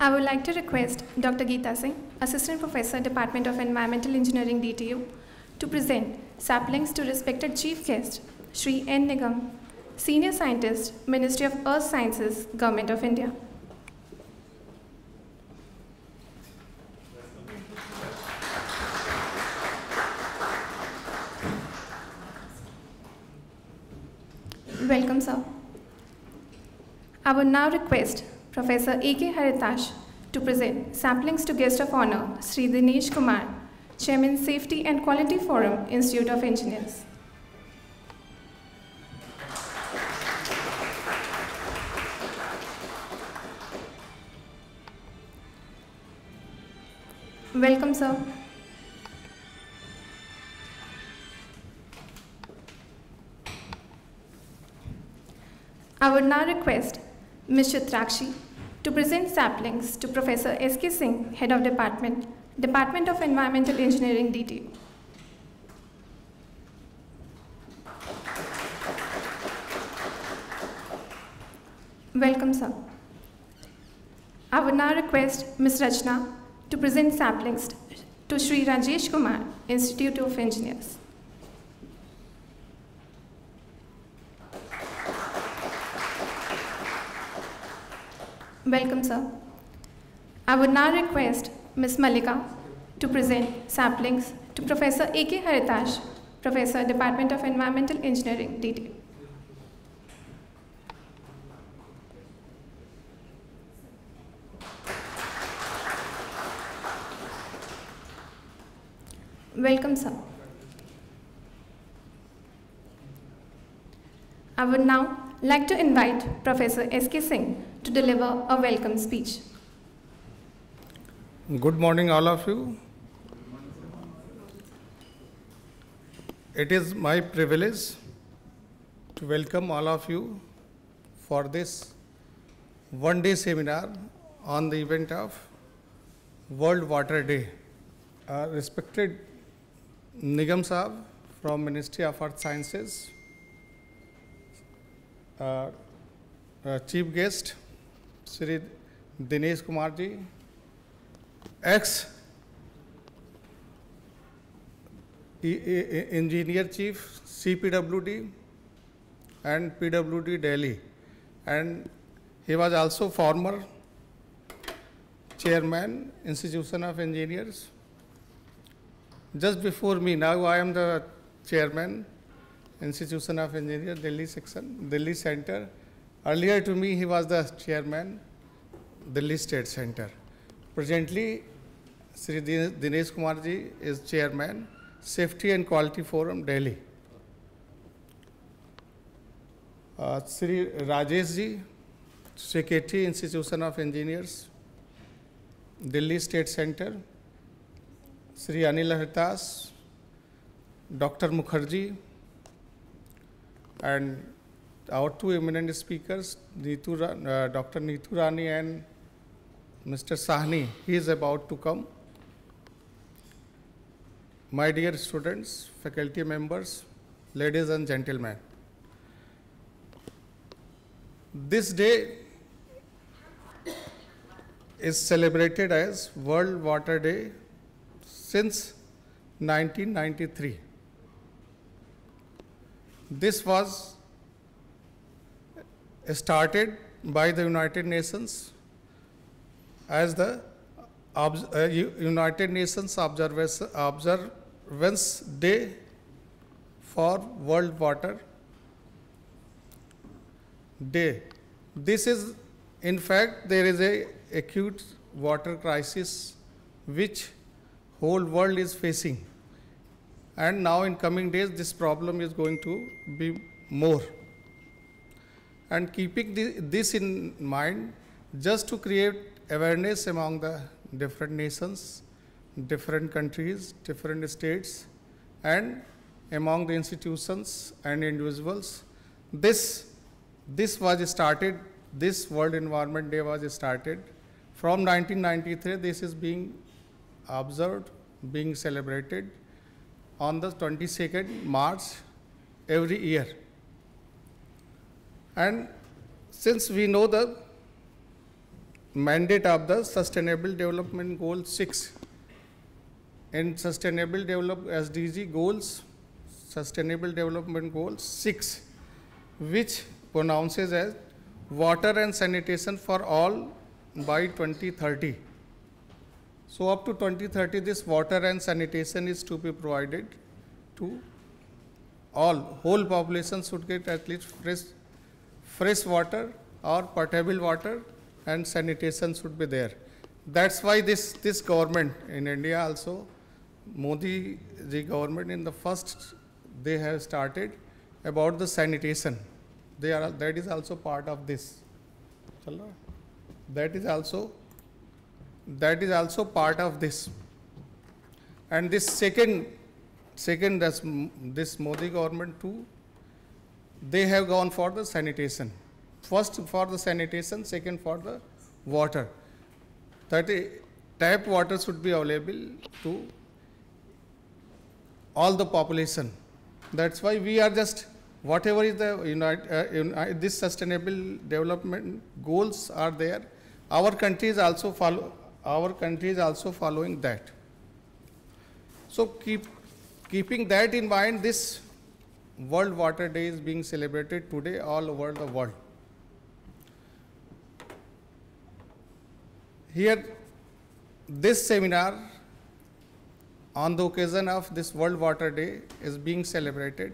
I would like to request Dr. Geeta Singh, Assistant Professor, Department of Environmental Engineering, DTU, to present saplings to respected Chief Guest, Shri N. Nigam, Senior Scientist, Ministry of Earth Sciences, Government of India. Welcome, sir. I would now request Professor A.K. Haritash to present samplings to Guest of Honor, Sri Dinesh Kumar, Chairman Safety and Quality Forum, Institute of Engineers. Welcome, sir. I would now request Ms. Chitrakshi to present saplings to Professor S.K. Singh, Head of Department, Department of Environmental Engineering, DTU. Welcome, sir. I would now request Ms. Rajna to present saplings to Shri Rajesh Kumar, Institute of Engineers. Welcome, sir. I would now request Ms. Malika to present saplings to Professor A.K. Haritash, Professor, Department of Environmental Engineering, DT. Welcome, sir. I would now like to invite Professor S.K. Singh to deliver a welcome speech. Good morning, all of you. It is my privilege to welcome all of you for this one-day seminar on the event of World Water Day. Respected Nigam Sahab from Ministry of Earth Sciences, Chief Guest, Sri Dinesh Kumar ji, ex-Engineer Chief, CPWD and PWD Delhi, and he was also former Chairman, Institution of Engineers. Just before me, now I am the Chairman, Institution of Engineers, Delhi Section, Delhi Center. Earlier to me, he was the Chairman, Delhi State Center. Presently, Sri Dinesh Kumar ji is Chairman, Safety and Quality Forum, Delhi. Sri Rajesh ji, Keti, Institution of Engineers, Delhi State Center. Sri Anil Haritas, Dr. Mukherjee, and our two eminent speakers, Dr. Neetu Rani and Mr. Sahni. He is about to come. My dear students, faculty members, ladies and gentlemen, this day is celebrated as World Water Day since 1993. This was started by the United Nations as the United Nations Observance Day for World Water Day. This is, in fact, there is an acute water crisis which whole world is facing. And now in coming days, this problem is going to be more. And keeping this in mind, just to create awareness among the different nations, different countries, different states, and among the institutions and individuals, this World Environment Day was started. From 1993, this is being observed, being celebrated on the 22nd March every year. And since we know the mandate of the Sustainable Development Goal 6 and Sustainable Development SDG Goals, Sustainable Development Goal 6, which pronounces as water and sanitation for all by 2030. So up to 2030, this water and sanitation is to be provided to all. Whole population should get at least fresh water or potable water, and sanitation should be there. That's why this government in India also, Modi ji government in the first, they have started about the sanitation. They are, that is also part of this. That is also part of this. And this second this Modi government too, they have gone for the sanitation. First for the sanitation, second for the water. That tap water should be available to all the population. That's why we are just, whatever is the this sustainable development goals are there, our country is also following that. So keeping that in mind, this World Water Day is being celebrated today all over the world. Here, this seminar on the occasion of this World Water Day is being celebrated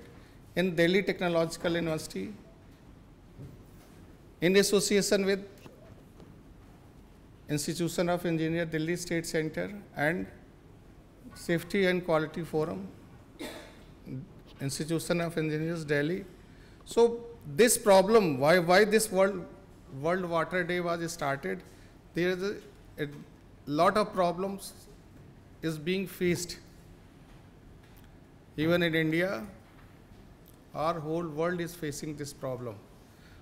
in Delhi Technological University in association with Institution of Engineer, Delhi State Center, and Safety and Quality Forum, Institution of Engineers, Delhi. So this problem, why this World Water Day was started, there is a lot of problems is being faced even in India. Our whole world is facing this problem.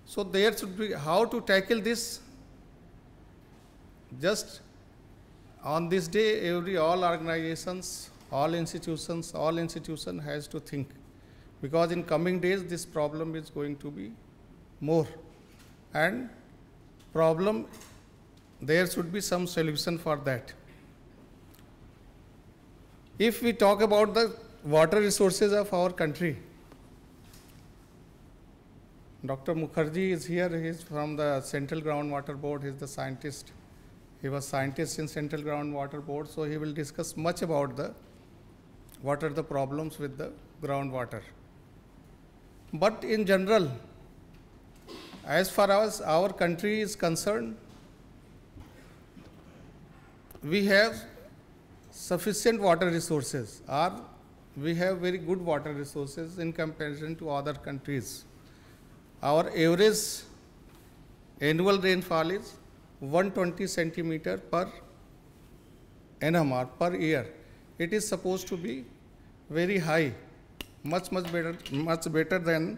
So there should be how to tackle this. Just on this day, all organizations, all institutions has to think, because in coming days this problem is going to be more, and problem there should be some solution for that. If we talk about the water resources of our country, Dr. Mukherjee is here. He is from the Central Groundwater Board. He is the scientist. He was scientist in Central Groundwater Board, so he will discuss much about the what are the problems with the groundwater. But in general, as far as our country is concerned, we have sufficient water resources, or we have very good water resources in comparison to other countries. Our average annual rainfall is 120 centimeter per annum or per year. It is supposed to be very high, much better than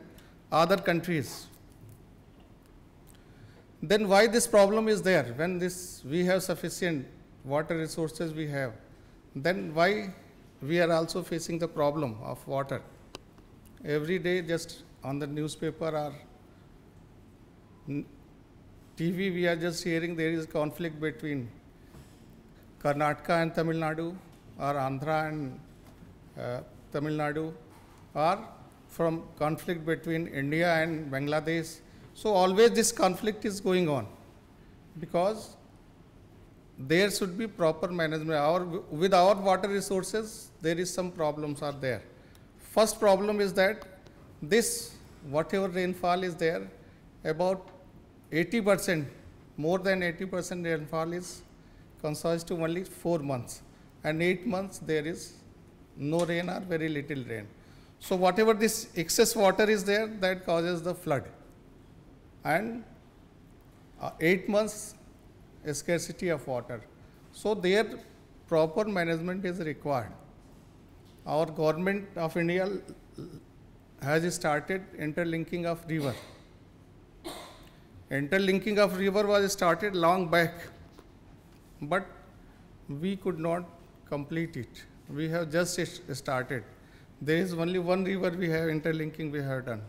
other countries. Then why this problem is there? When this we have sufficient water resources we have, then why we are also facing the problem of water? Every day, just on the newspaper or TV, we are just hearing there is conflict between Karnataka and Tamil Nadu, or Andhra and Tamil Nadu, or from conflict between India and Bangladesh. So always this conflict is going on, because there should be proper management. With our water resources, there is some problems are there. First problem is that this whatever rainfall is there, about 80%, more than 80% rainfall is consists to only 4 months, and 8 months there is no rain or very little rain. So whatever this excess water is there, that causes the flood, and 8 months scarcity of water. So their proper management is required. Our government of India has started interlinking of river. Interlinking of river was started long back, but we could not complete it. We have just started. There is only one river we have interlinking we have done.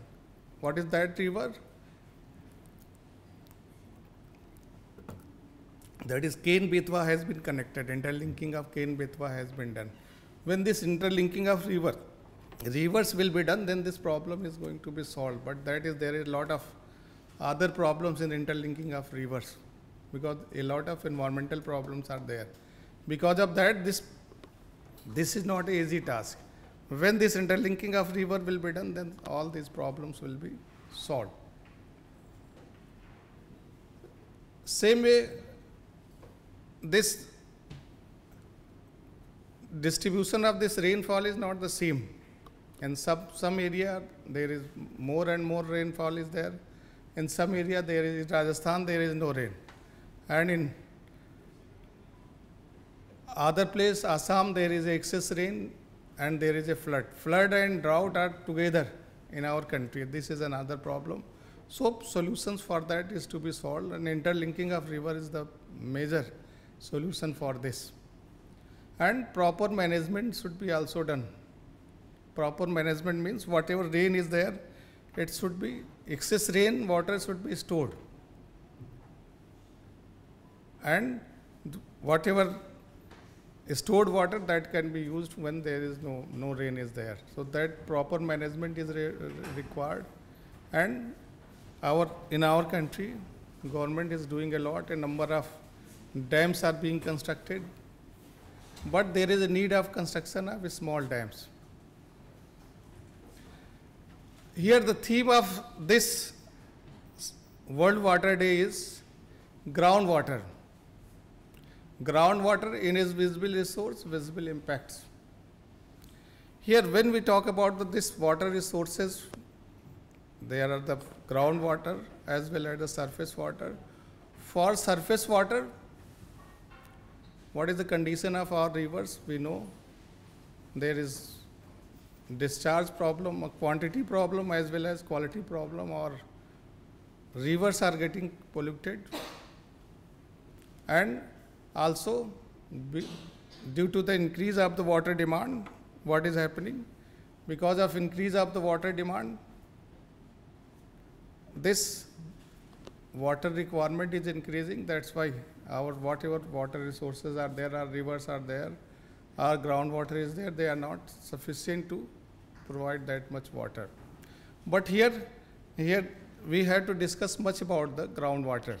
What is that river? That is, Ken-Betwa has been connected, interlinking of Ken-Betwa has been done. When this interlinking of rivers will be done, then this problem is going to be solved. But that is, there is a lot of other problems in interlinking of rivers, because a lot of environmental problems are there. Because of that, this is not an easy task. When this interlinking of river will be done, then all these problems will be solved. Same way, this distribution of this rainfall is not the same. In some area, there is more and more rainfall is there. In some area, there is Rajasthan, there is no rain. And in other place, Assam, there is excess rain and there is a flood. Flood and drought are together in our country. This is another problem. So solutions for that is to be solved, and interlinking of river is the major solution for this. And proper management should be also done. Proper management means whatever rain is there, it should be, excess rain water should be stored. And whatever stored water, that can be used when there is no rain is there. So that proper management is required. And in our country, government is doing a lot. A number of dams are being constructed, but there is a need of construction of small dams. Here the theme of this World Water Day is groundwater. Groundwater in its visible resource, visible impacts. Here when we talk about this water resources, there are the groundwater as well as the surface water. For surface water, what is the condition of our rivers? We know there is discharge problem, a quantity problem as well as quality problem, or rivers are getting polluted. And also, due to the increase of the water demand, what is happening? Because of increase of the water demand, this water requirement is increasing. That's why our whatever water resources are there, our rivers are there, our groundwater is there, they are not sufficient to provide that much water. But here we have to discuss much about the groundwater.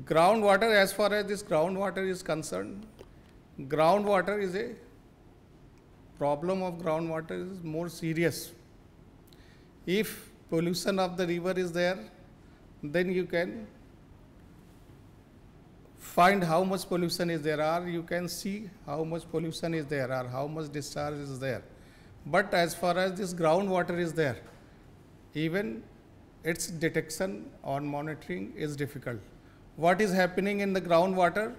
Groundwater, as far as this groundwater is concerned, groundwater is a problem of groundwater is more serious. If pollution of the river is there, then you can find how much pollution is there, or you can see how much pollution is there, or how much discharge is there. But as far as this groundwater is there, even its detection or monitoring is difficult. What is happening in the groundwater?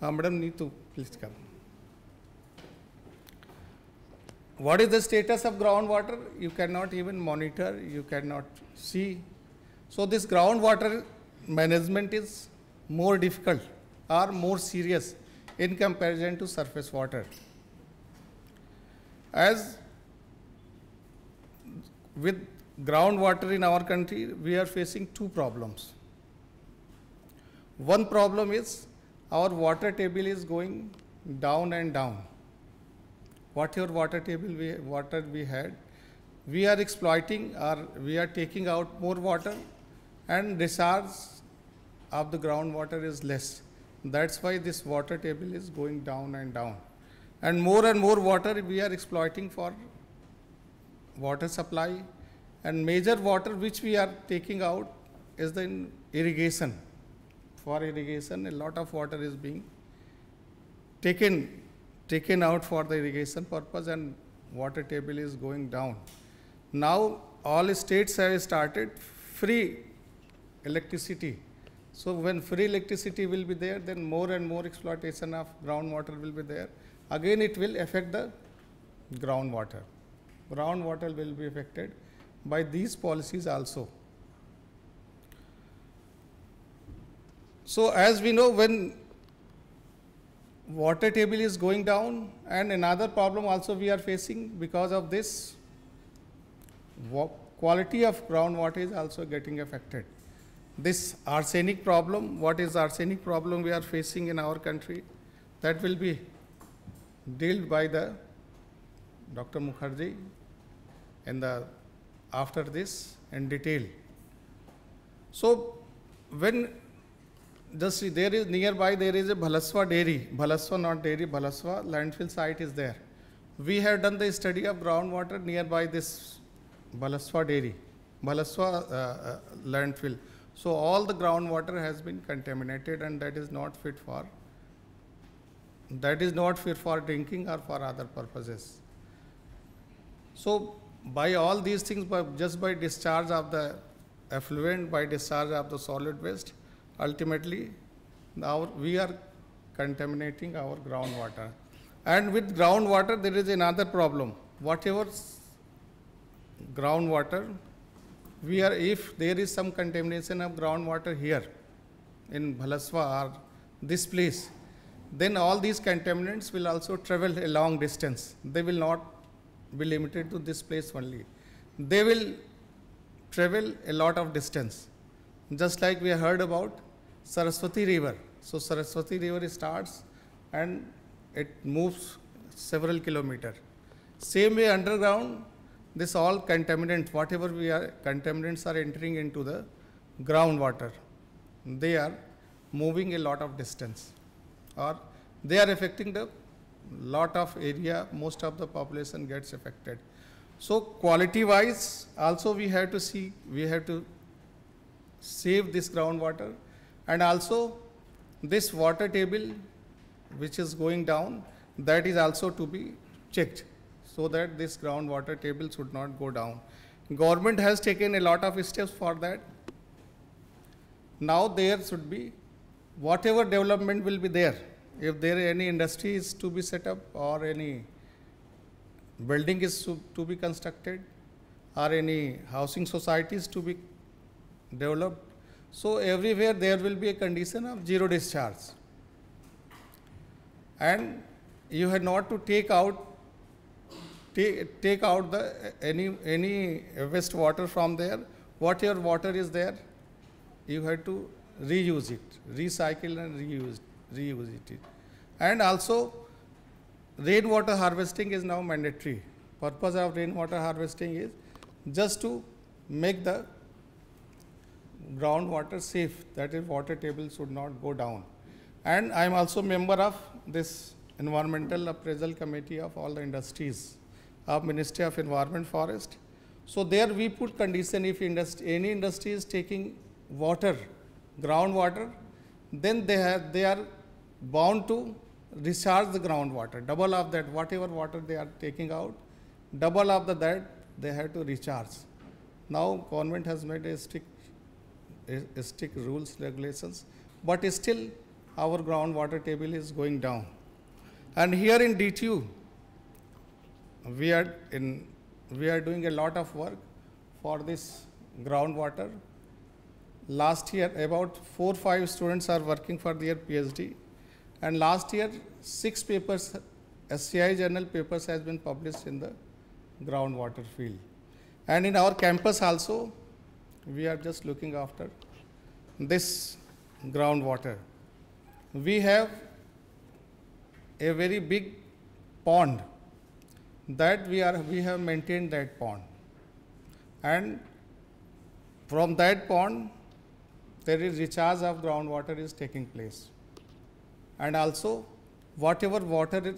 Madam Neetu, please come. What is the status of groundwater? You cannot even monitor, you cannot see. So this groundwater management is more difficult or more serious in comparison to surface water. As with groundwater in our country, we are facing two problems. One problem is our water table is going down and down. Whatever water table we had, we are exploiting, or we are taking out more water, and discharge of the groundwater is less. That's why this water table is going down and down. And more water we are exploiting for water supply, and major water which we are taking out is in irrigation. For irrigation, a lot of water is being taken out for the irrigation purpose, and water table is going down. Now all states have started free electricity. So when free electricity will be there, then more and more exploitation of groundwater will be there. Again, it will affect the groundwater. Groundwater will be affected by these policies also. So as we know, when water table is going down, and another problem also we are facing because of this, quality of groundwater is also getting affected. this arsenic problem, what is arsenic problem we are facing in our country, that will be dealt by the Dr. Mukherjee and after this in detail. So when just there is nearby there is a Bhalaswa dairy, Bhalaswa not dairy, Bhalaswa landfill site is there. We have done the study of groundwater nearby this Bhalaswa dairy, Bhalaswa landfill. So all the groundwater has been contaminated and that is not fit for drinking or for other purposes. So by all these things, just by discharge of the effluent, by discharge of the solid waste, ultimately now we are contaminating our groundwater. And with groundwater there is another problem. Whatever groundwater we are, if there is some contamination of groundwater here in Bhalaswa or this place, then all these contaminants will also travel a long distance. They will not be limited to this place only. They will travel a lot of distance. Just like we heard about Saraswati River. So Saraswati River starts and it moves several kilometers. Same way underground, this all contaminants, whatever we are, contaminants are entering into the groundwater. They are moving a lot of distance, or they are affecting the lot of area, most of the population gets affected. So quality wise also we have to see, we have to save this groundwater, and also this water table which is going down, that is also to be checked so that this groundwater table should not go down. Government has taken a lot of steps for that. Now there should be whatever development will be there, if there any industry is to be set up or any building is to be constructed or any housing societies to be developed, so everywhere there will be a condition of zero discharge. And you have not to take out the any wastewater from there. Whatever water is there, you have to reuse it, recycle and reuse it. And also rainwater harvesting is now mandatory. Purpose of rainwater harvesting is just to make the groundwater safe, that is water table should not go down. And I am also member of this environmental appraisal committee of all the industries of Ministry of Environment Forest. So there we put condition, if any industry is taking water, groundwater, then they are bound to recharge the groundwater. Double of that, whatever water they are taking out, double of that they have to recharge. Now government has made strict rules, regulations, but still our groundwater table is going down. And here in DTU, we are doing a lot of work for this groundwater. Last year about 4 or 5 students are working for their PhD, and last year 6 papers, SCI journal papers has been published in the groundwater field. And in our campus also we are just looking after this groundwater. We have a very big pond that we have maintained that pond, and from that pond there is recharge of groundwater is taking place. And also whatever water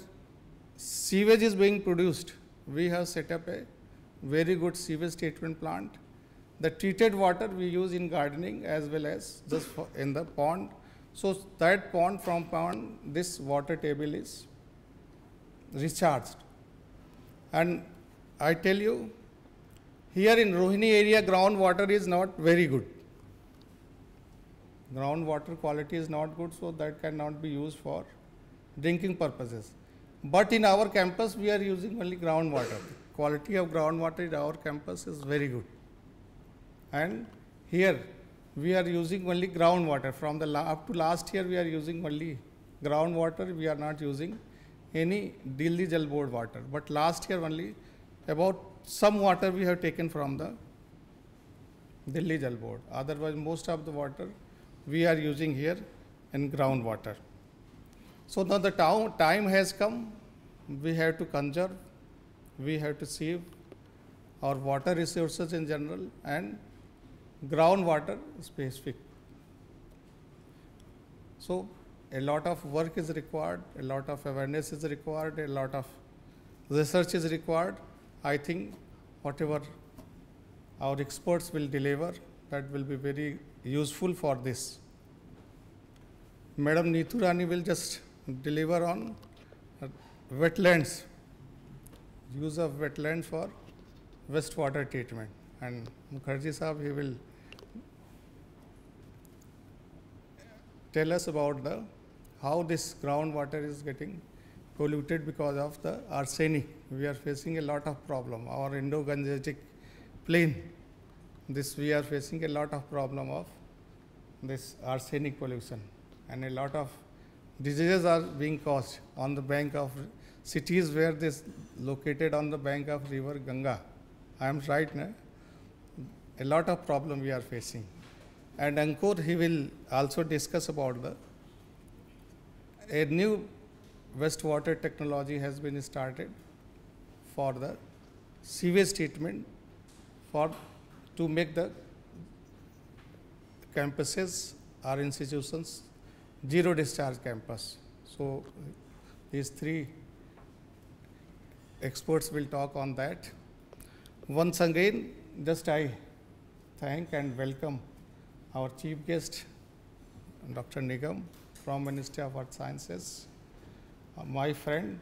sewage is being produced, we have set up a very good sewage treatment plant. The treated water we use in gardening as well as just in the pond. So that pond, from pond this water table is recharged. And I tell you, here in Rohini area groundwater is not very good. Groundwater quality is not good, so that cannot be used for drinking purposes. But in our campus we are using only groundwater. Quality of groundwater in our campus is very good. And here we are using only groundwater. From the up to last year we are using only groundwater. We are not using any Delhi Jal Board water. But last year only about some water we have taken from the Delhi Jal Board. Otherwise, most of the water we are using here in groundwater. So now the time has come. We have to conserve, we have to save our water resources in general and groundwater specific. So a lot of work is required, a lot of awareness is required, a lot of research is required. I think whatever our experts will deliver, that will be very useful for this. Madam Neetu Rani will just deliver on wetlands, use of wetlands for wastewater treatment, and Mukherjee Sahab, he will tell us about the how this groundwater is getting polluted because of the arsenic. We are facing a lot of problem. Our Indo-Gangetic plain, this we are facing a lot of problem of this arsenic pollution, and a lot of diseases are being caused on the bank of cities where this located on the bank of river Ganga. I am right now. A lot of problem we are facing. And Ankur, he will also discuss about the a new wastewater technology has been started for the sewage treatment for to make the campuses or institutions zero discharge campus. So these three experts will talk on that. Once again, just I thank and welcome our chief guest, Dr. Nigam from Ministry of Earth Sciences, my friend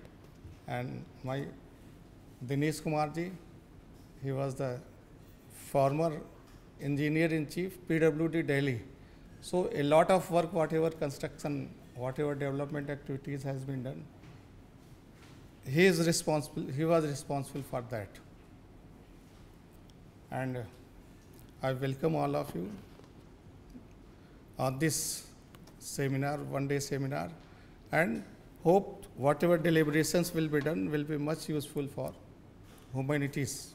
and my Dinesh Kumar ji. He was the former Engineer-in-Chief, PWD Delhi. So a lot of work, whatever construction, whatever development activities has been done, he is responsible. He was responsible for that. And I welcome all of you on this seminar, one-day seminar, and hope whatever deliberations will be done will be much useful for humanities.